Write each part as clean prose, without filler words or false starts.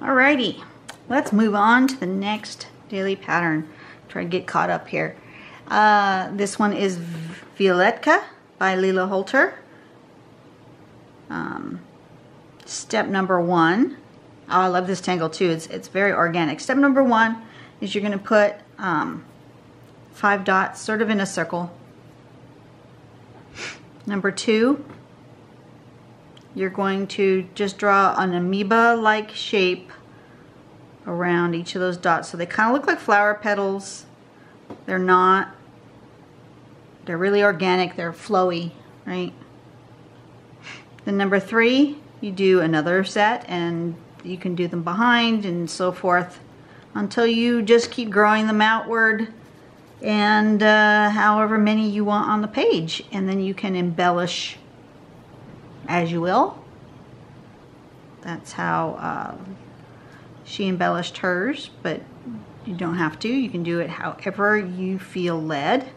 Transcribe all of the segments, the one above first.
Alrighty, let's move on to the next daily pattern. Try to get caught up here. This one is Violetka by Lila Holter. Step number one. Oh, I love this tangle too. It's very organic. Step number one is you're going to put 5 dots sort of in a circle. Number two, you're going to just draw an amoeba-like shape around each of those dots. So they kind of look like flower petals. They're not. They're really organic. They're flowy, right? Then number three, you do another set, and you can do them behind and so forth until you just keep growing them outward, and however many you want on the page, and then you can embellish as you will. That's how she embellished hers, but you don't have to. You can do it however you feel led.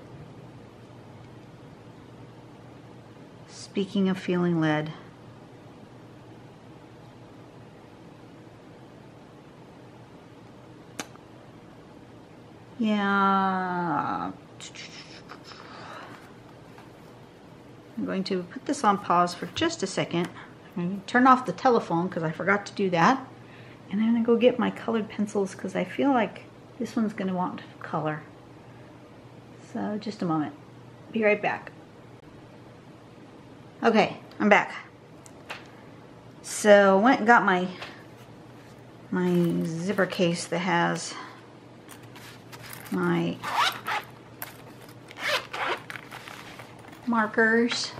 Speaking of feeling led, yeah, I'm going to put this on pause for just a second. I'm going to turn off the telephone because I forgot to do that. And I'm going to go get my colored pencils because I feel like this one's going to want color. So just a moment. Be right back. Okay, I'm back. So I went and got my zipper case that has my markers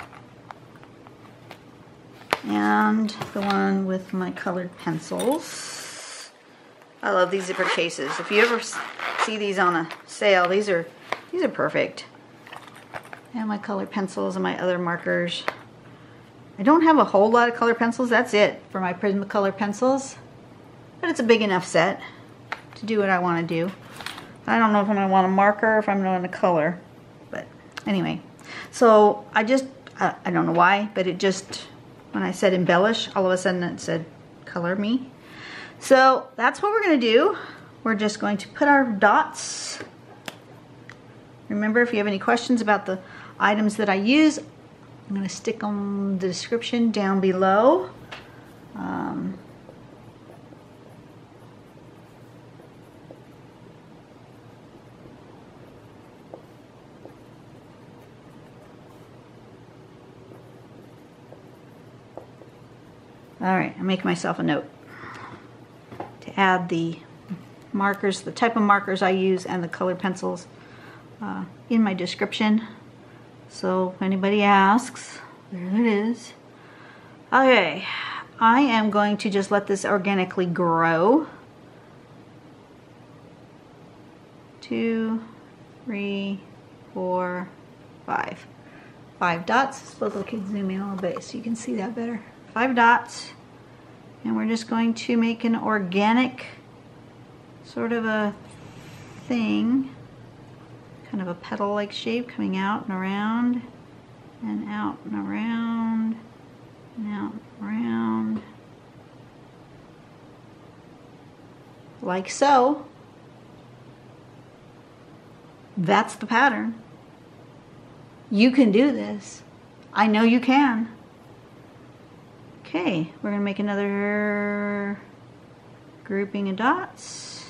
and the one with my colored pencils. I love these zipper cases. If you ever see these on a sale, these are perfect. And my colored pencils and my other markers. I don't have a whole lot of colored pencils. That's it for my Prismacolor pencils, but it's a big enough set to do what I want to do. I don't know if I'm going to want a marker or if I'm going to color, but anyway. So I just, I don't know why, but it just, when I said embellish, all of a sudden it said color me. So that's what we're going to do. We're just going to put our dots. Remember, if you have any questions about the items that I use, I'm going to stick them in the description down below. All right, I make myself a note to add the markers, the type of markers I use, and the colored pencils in my description. So if anybody asks, there it is. Okay, I am going to just let this organically grow. 2, 3, 4, 5. 5 dots. I suppose I can zoom in a little bit so you can see that better. 5 dots, and we're just going to make an organic sort of a thing, kind of a petal-like shape coming out and around and out and around and out and around, like so. That's the pattern. You can do this. I know you can. Okay, we're gonna make another grouping of dots,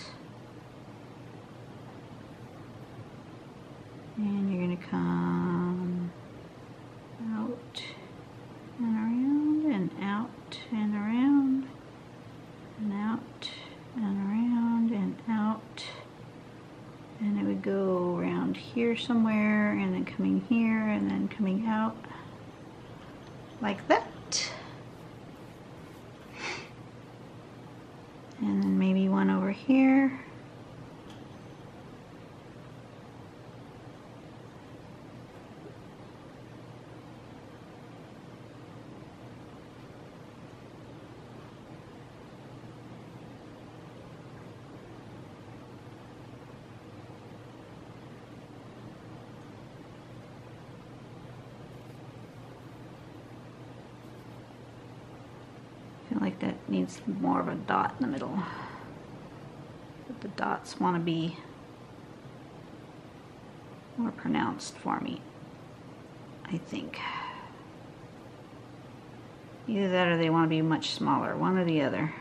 and you're gonna come out and around and out and around and out and around and out, and it would go around here somewhere, and then coming here, and then coming out like that. And then maybe one over here. that needs more of a dot in the middle. But the dots want to be more pronounced for me, I think. Either that or they want to be much smaller, one or the other.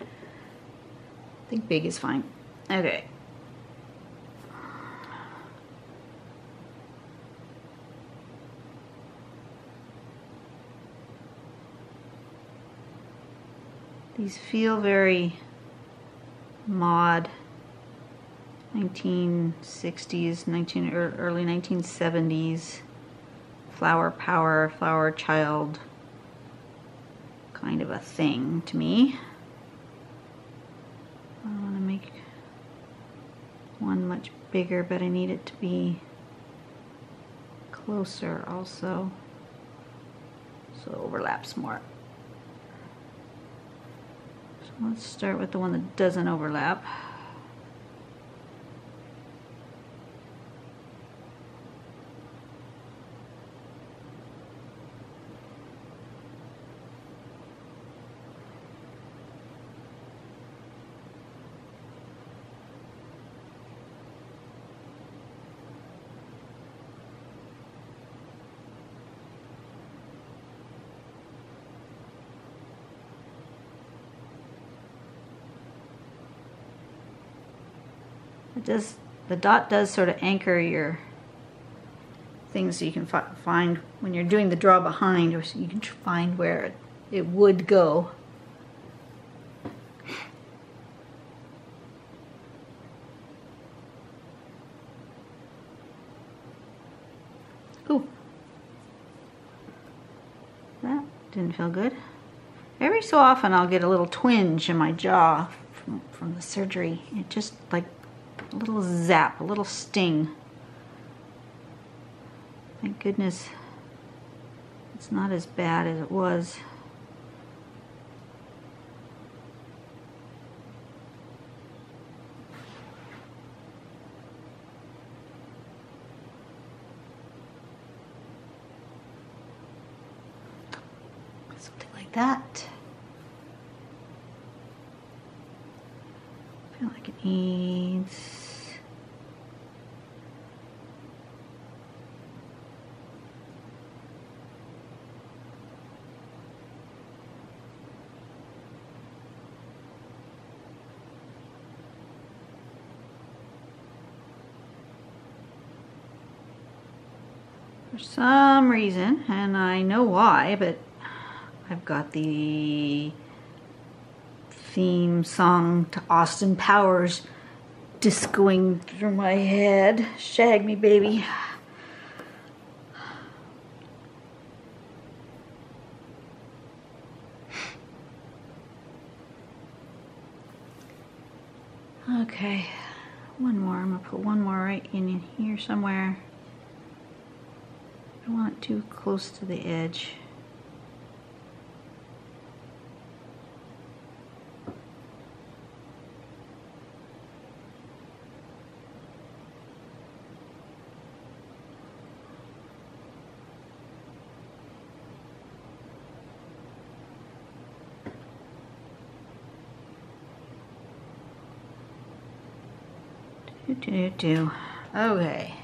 I think big is fine. Okay. These feel very mod 1960s, early 1970s, flower power, flower child kind of a thing to me. I want to make one much bigger, but I need it to be closer also, so it overlaps more. So let's start with the one that doesn't overlap. The dot does sort of anchor your things, so you can find when you're doing the draw behind, or so you can find where it would go. Ooh, that didn't feel good. Every so often I'll get a little twinge in my jaw from the surgery. It just like a little zap, a little sting. Thank goodness it's not as bad as it was. Something like that. I feel like it needs... For some reason, and I know why, but I've got the theme song to Austin Powers discoing through my head. Shag me, baby. Okay, one more. I'm gonna put one more right in here somewhere. I don't want it too close to the edge. Okay.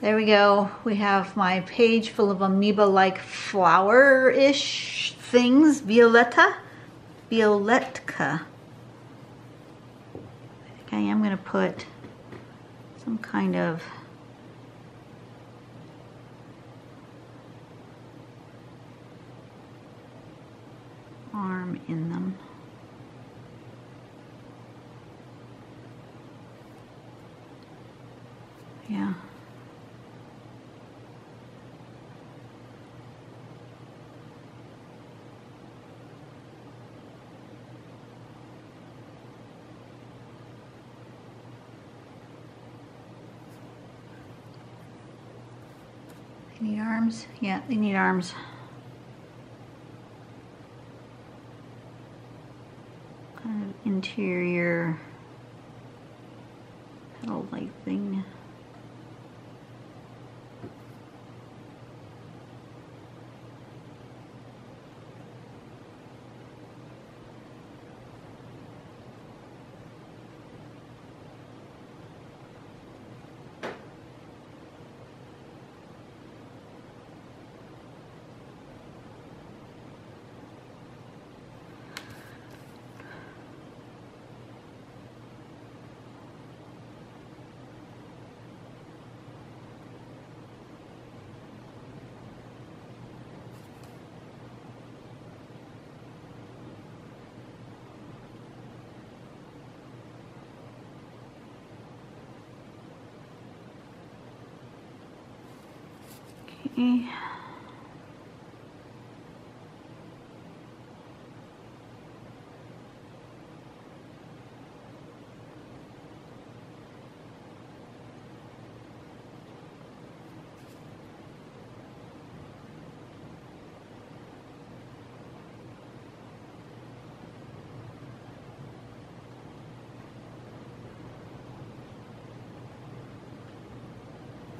There we go. We have my page full of amoeba-like flower-ish things. Violetka. I think I am going to put some kind of arm in them. Yeah. Need arms? Yeah, they need arms. Kind of interior petal-like thing. i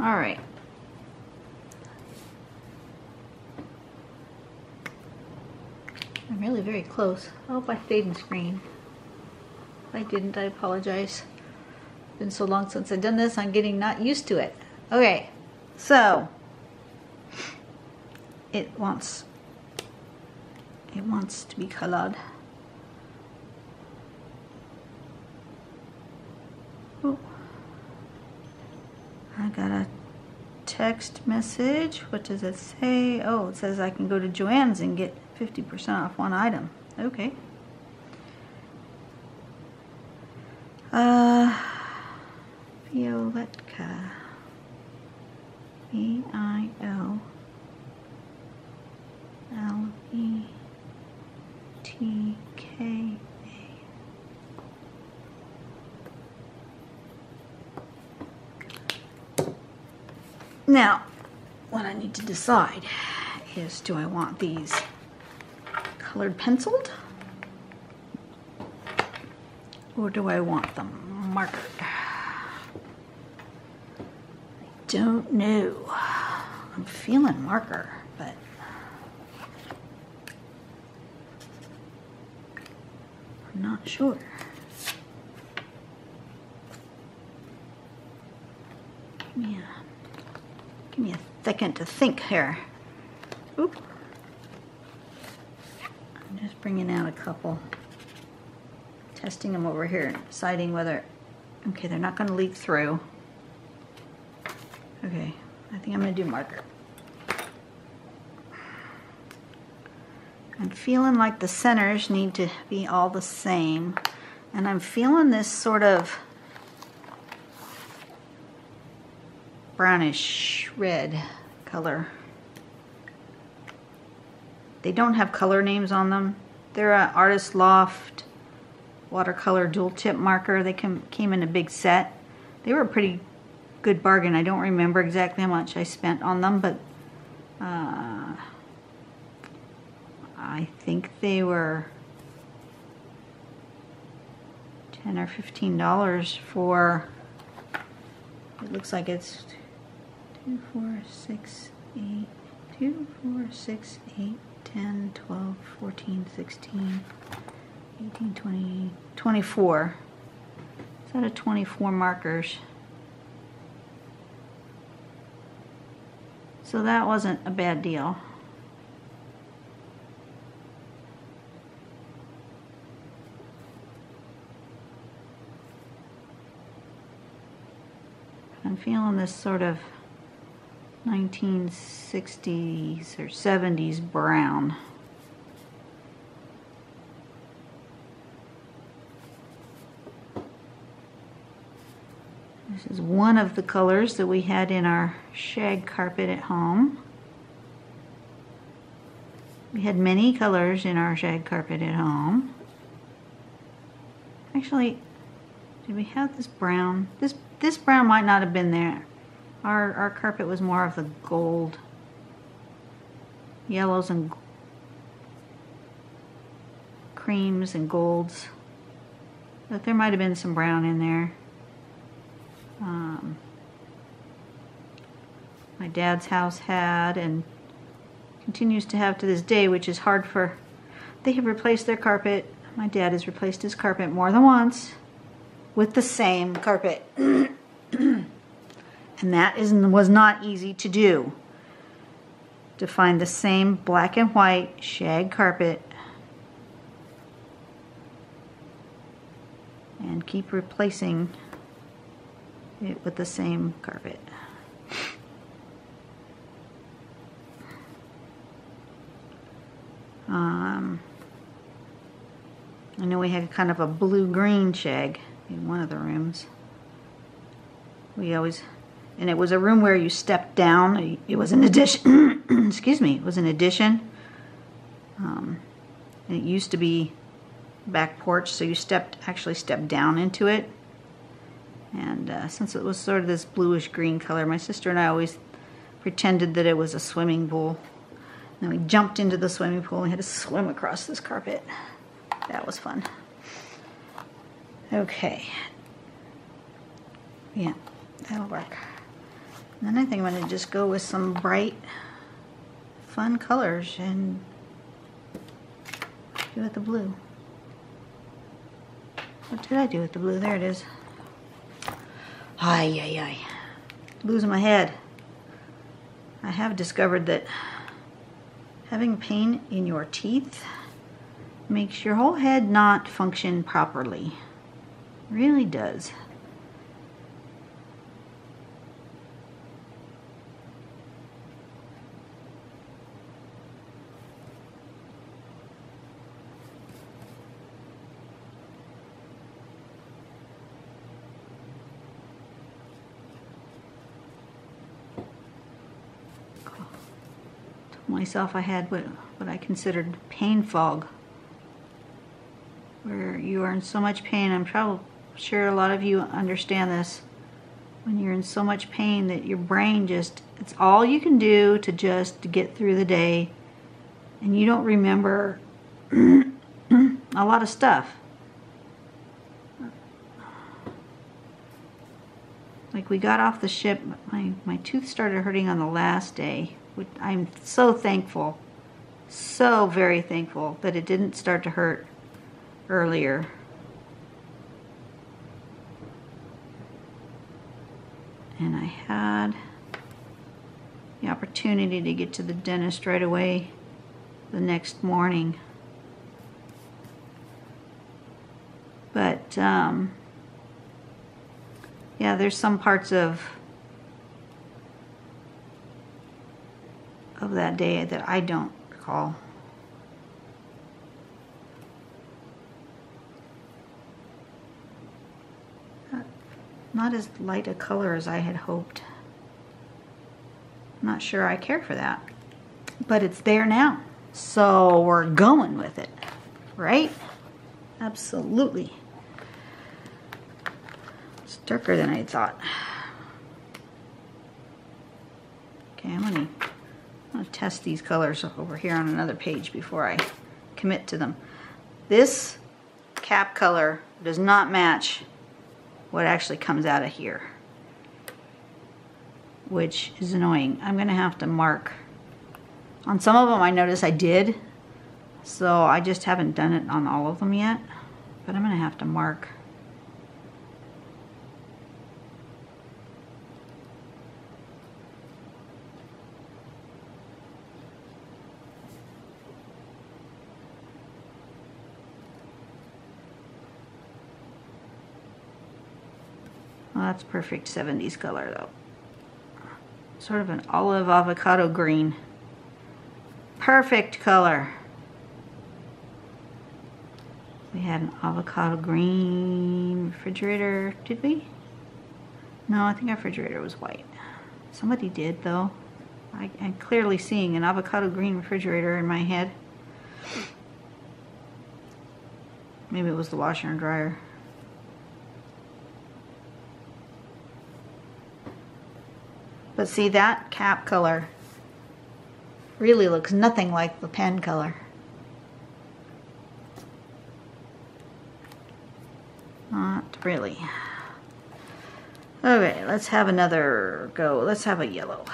all right. I'm really very close. I hope I stayed in screen. If I didn't, I apologize. It's been so long since I've done this, I'm getting not used to it. Okay, so it wants to be colored. Oh, I got a text message. What does it say? Oh, it says I can go to Joann's and get 50% off one item. Okay. Violetka. V-I-O-L-E-T-K. Now, what I need to decide is, do I want these colored penciled, or do I want them markered? I don't know. I'm feeling marker, but I'm not sure. Give me a second to think here. Oop. I'm just bringing out a couple. Testing them over here and deciding whether... Okay, they're not going to leak through. Okay, I think I'm going to do marker. I'm feeling like the centers need to be all the same. And I'm feeling this sort of brownish red color. They don't have color names on them. They're an Artist Loft watercolor dual tip marker. They came in a big set. They were a pretty good bargain. I don't remember exactly how much I spent on them, but I think they were $10 or $15 for, it looks like it's 24. It's out of 24 markers. So that wasn't a bad deal. I'm feeling this sort of 1960s or 70s brown. This is one of the colors that we had in our shag carpet at home. We had many colors in our shag carpet at home. Actually, did we have this brown? This brown might not have been there. Our carpet was more of the gold, yellows and creams and golds. But there might have been some brown in there. My dad's house had and continues to have to this day, which is hard for... They have replaced their carpet. My dad has replaced his carpet more than once with the same carpet. And that was not easy to do. To find the same black and white shag carpet and keep replacing it with the same carpet. I know we had kind of a blue-green shag in one of the rooms. We always... and it was a room where you stepped down. It was an addition. Excuse me. It was an addition. And it used to be back porch, so you actually stepped down into it. And since it was sort of this bluish green color, my sister and I always pretended that it was a swimming pool. And then we jumped into the swimming pool and we had to swim across this carpet. That was fun. Okay. Yeah, that'll work. And then I think I'm going to just go with some bright, fun colors and do with the blue. What did I do with the blue? There it is. Ay, ay, ay. Blue's in my head. I have discovered that having pain in your teeth makes your whole head not function properly. It really does. Myself, I had what I considered pain fog, where you are in so much pain. I'm sure a lot of you understand this. When you're in so much pain that your brain it's all you can do to just get through the day, and you don't remember a lot of stuff. Like we got off the ship, my tooth started hurting on the last day. I'm so thankful, so very thankful that it didn't start to hurt earlier. And I had the opportunity to get to the dentist right away the next morning. But, yeah, there's some parts of that day that I don't recall. Not as light a color as I had hoped. I'm not sure I care for that, but it's there now, so we're going with it, right? Absolutely. It's darker than I thought. Okay, I'm gonna test these colors over here on another page before I commit to them. This cap color does not match what actually comes out of here, which is annoying. I'm gonna have to mark. On some of them I noticed I did, so I just haven't done it on all of them yet, but I'm gonna have to mark. That's perfect 70s color though. Sort of an olive avocado green. Perfect color. We had an avocado green refrigerator, did we? No, I think our refrigerator was white. Somebody did though. I'm clearly seeing an avocado green refrigerator in my head. Maybe it was the washer and dryer. But see, that cap color really looks nothing like the pen color. Not really. Okay, let's have another go. Let's have a yellow.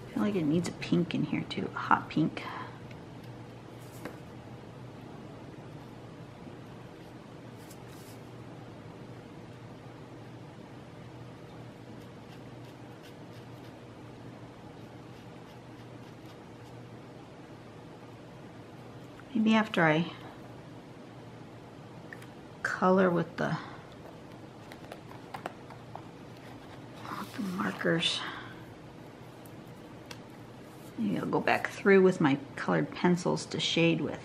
I feel like it needs a pink in here too, a hot pink. Maybe after I color with the markers, Maybe I'll go back through with my colored pencils to shade with.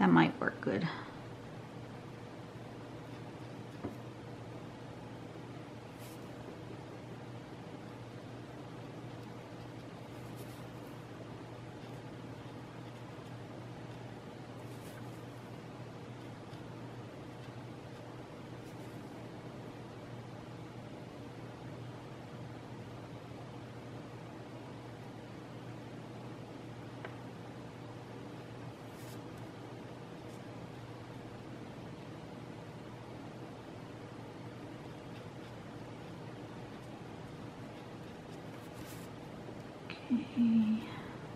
That might work good.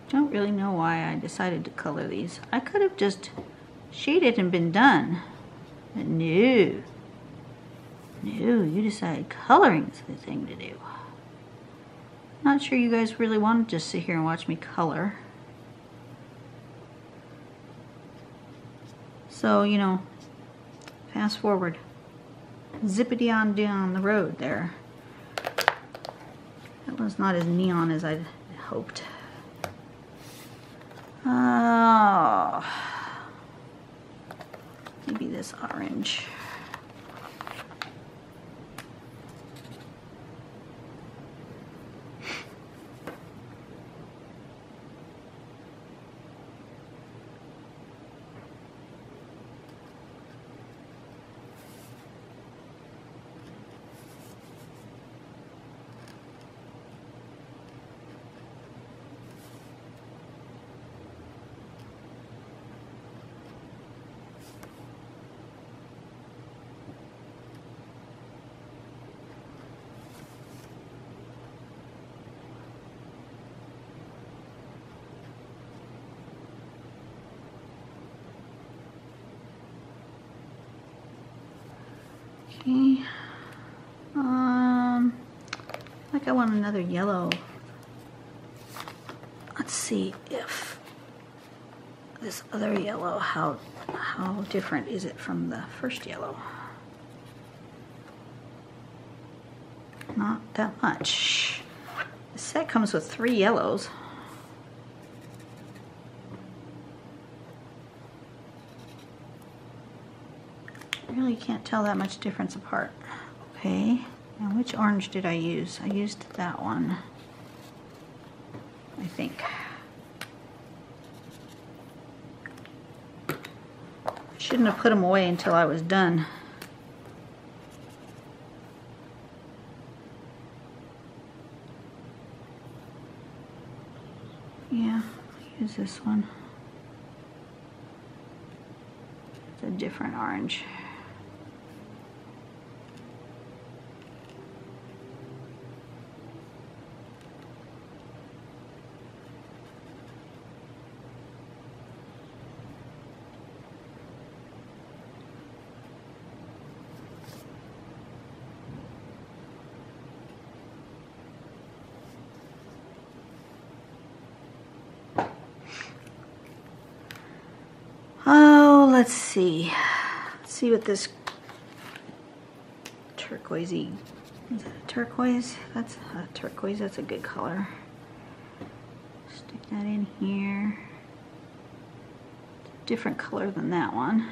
Don't really know why I decided to color these. I could have just shaded and been done, but no, you decided coloring's the thing to do. Not sure you guys really want to just sit here and watch me color. So, you know, fast forward, zippity on down the road there. That was not as neon as I'd hoped. Oh, maybe this orange. I want another yellow. Let's see if this other yellow, how different is it from the first yellow? Not that much. The set comes with 3 yellows. Really can't tell that much difference apart. Okay. Now, which orange did I use? I used that one, I think. Shouldn't have put them away until I was done. Yeah, I'll use this one. It's a different orange. Let's see what this turquoisey, is that a turquoise? That's a turquoise, that's a good color. Stick that in here. It's a different color than that one.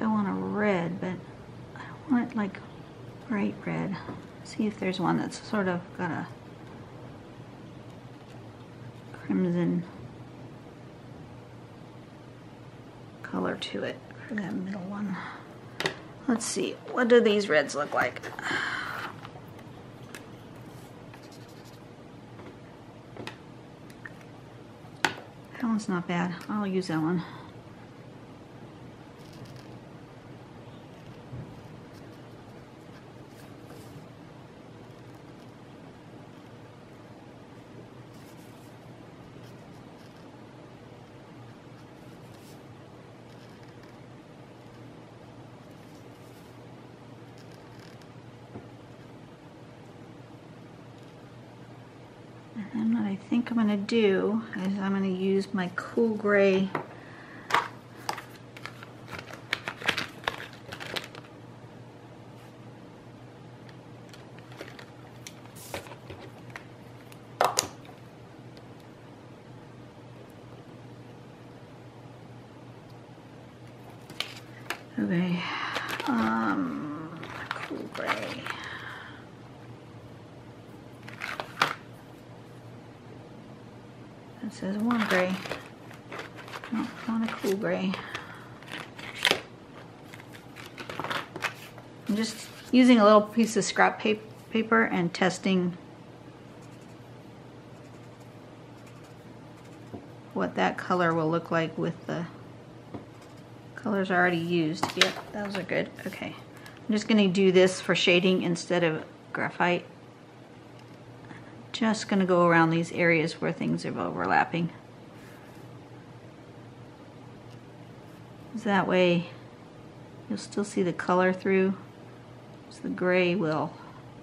I want a red, but I don't want it like bright red. See if there's one that's sort of got a crimson color to it for that middle one. Let's see, what do these reds look like? That one's not bad. I'll use that one. I I think I'm going to do is I'm going to use my cool gray using a little piece of scrap paper and testing what that color will look like with the colors already used. Yep, those are good. Okay, I'm just going to do this for shading instead of graphite. Just going to go around these areas where things are overlapping. That way you'll still see the color through. So the gray will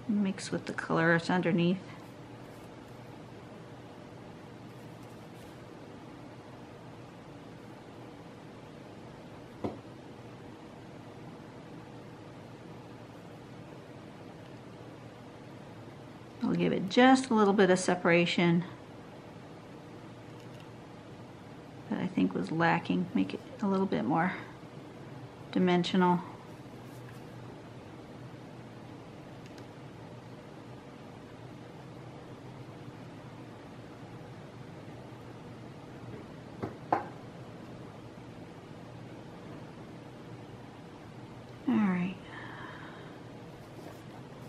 mix with the color that's underneath. I'll give it just a little bit of separation that I think was lacking. Make it a little bit more dimensional.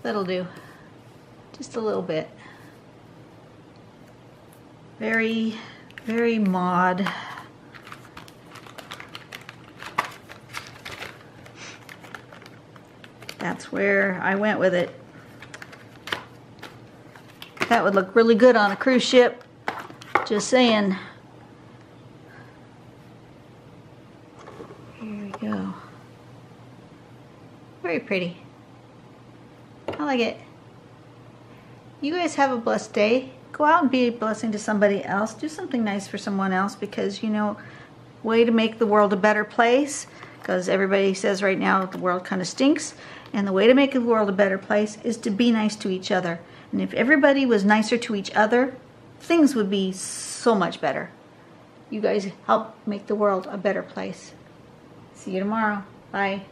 That'll do, just a little bit. Very, very mod. That's where I went with it. That would look really good on a cruise ship, just saying. Here we go. Very pretty. I like it. You guys have a blessed day. Go out and be a blessing to somebody else. Do something nice for someone else, because, you know, way to make the world a better place, because everybody says right now the world kind of stinks, and the way to make the world a better place is to be nice to each other. And if everybody was nicer to each other, things would be so much better. You guys help make the world a better place. See you tomorrow. Bye.